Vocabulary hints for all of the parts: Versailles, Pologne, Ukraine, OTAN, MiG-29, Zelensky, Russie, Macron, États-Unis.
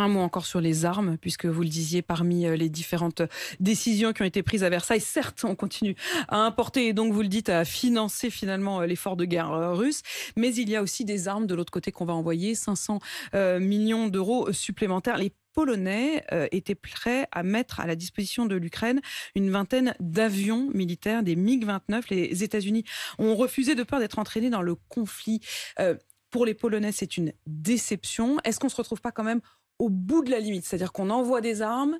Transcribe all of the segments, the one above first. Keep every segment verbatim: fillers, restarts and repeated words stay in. Un mot encore sur les armes, puisque vous le disiez, parmi les différentes décisions qui ont été prises à Versailles, certes, on continue à importer et donc, vous le dites, à financer finalement l'effort de guerre russe, mais il y a aussi des armes de l'autre côté qu'on va envoyer, cinq cents millions d'euros supplémentaires. Les Polonais euh, étaient prêts à mettre à la disposition de l'Ukraine une vingtaine d'avions militaires, des mig vingt-neuf. Les États-Unis ont refusé de peur d'être entraînés dans le conflit. Euh, pour les Polonais, c'est une déception. Est-ce qu'on ne se retrouve pas quand même au bout de la limite? C'est-à-dire qu'on envoie des armes,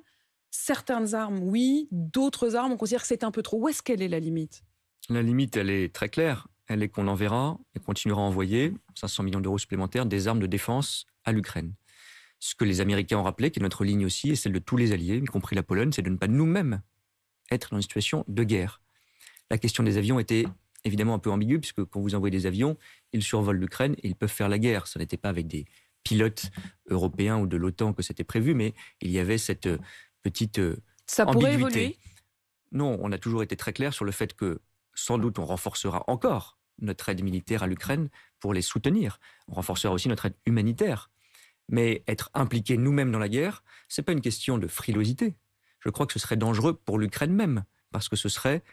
certaines armes, oui, d'autres armes, on considère que c'est un peu trop. Où est-ce qu'elle est, la limite? La limite, elle est très claire. Elle est qu'on enverra et continuera à envoyer cinq cents millions d'euros supplémentaires des armes de défense à l'Ukraine. Ce que les Américains ont rappelé, qui est notre ligne aussi, et celle de tous les alliés, y compris la Pologne, c'est de ne pas nous-mêmes être dans une situation de guerre. La question des avions était évidemment un peu ambiguë, puisque quand vous envoyez des avions, ils survolent l'Ukraine et ils peuvent faire la guerre. Ça n'était pas avec des pilotes européens ou de l'OTAN que c'était prévu, mais il y avait cette petite ça ambiguïté. Ça pourrait évoluer ? Non, on a toujours été très clair sur le fait que, sans doute, on renforcera encore notre aide militaire à l'Ukraine pour les soutenir. On renforcera aussi notre aide humanitaire. Mais être impliqués nous-mêmes dans la guerre, ce n'est pas une question de frilosité. Je crois que ce serait dangereux pour l'Ukraine même, parce que ce serait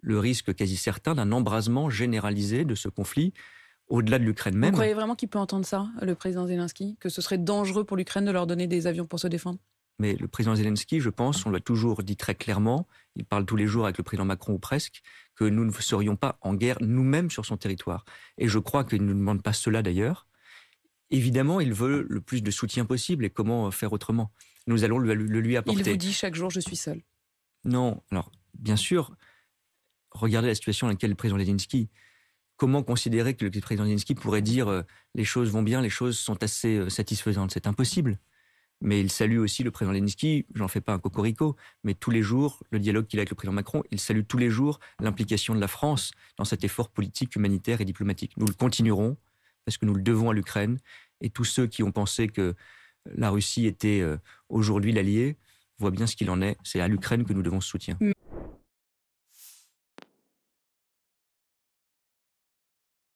le risque quasi certain d'un embrasement généralisé de ce conflit au-delà de l'Ukraine même. Vous croyez vraiment qu'il peut entendre ça, le président Zelensky? Que ce serait dangereux pour l'Ukraine de leur donner des avions pour se défendre? Mais le président Zelensky, je pense, on l'a toujours dit très clairement, il parle tous les jours avec le président Macron ou presque, que nous ne serions pas en guerre nous-mêmes sur son territoire. Et je crois qu'il ne nous demande pas cela d'ailleurs. Évidemment, il veut le plus de soutien possible, et comment faire autrement? Nous allons le, le lui apporter. Il vous dit chaque jour, je suis seul. Non, alors bien sûr, regardez la situation dans laquelle le président Zelensky, comment considérer que le président Zelensky pourrait dire euh, les choses vont bien, les choses sont assez euh, satisfaisantes? C'est impossible. Mais il salue aussi le président Zelensky, j'en fais pas un cocorico, mais tous les jours, le dialogue qu'il a avec le président Macron, il salue tous les jours l'implication de la France dans cet effort politique, humanitaire et diplomatique. Nous le continuerons, parce que nous le devons à l'Ukraine, et tous ceux qui ont pensé que la Russie était aujourd'hui l'allié voient bien ce qu'il en est. C'est à l'Ukraine que nous devons ce soutien.